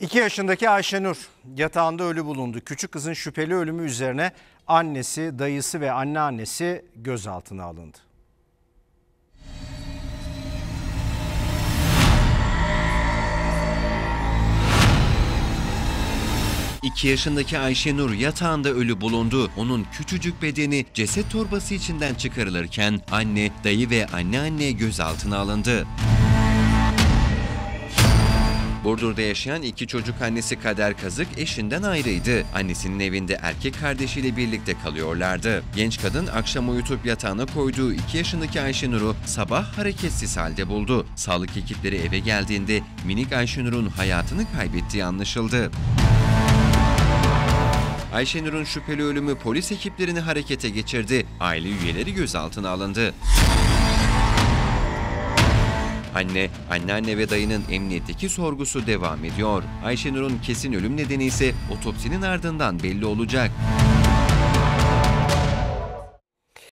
2 yaşındaki Ayşenur yatağında ölü bulundu. Küçük kızın şüpheli ölümü üzerine annesi, dayısı ve anneannesi gözaltına alındı. İki yaşındaki Ayşenur yatağında ölü bulundu. Onun küçücük bedeni ceset torbası içinden çıkarılırken anne, dayı ve anneanne gözaltına alındı. Burdur'da yaşayan iki çocuk annesi Kader Kazık eşinden ayrıydı. Annesinin evinde erkek kardeşiyle birlikte kalıyorlardı. Genç kadın akşam uyutup yatağına koyduğu 2 yaşındaki Ayşenur'u sabah hareketsiz halde buldu. Sağlık ekipleri eve geldiğinde minik Ayşenur'un hayatını kaybettiği anlaşıldı. Ayşenur'un şüpheli ölümü polis ekiplerini harekete geçirdi. Aile üyeleri gözaltına alındı. Anne, anneanne ve dayının emniyetteki sorgusu devam ediyor. Ayşenur'un kesin ölüm nedeni ise otopsinin ardından belli olacak.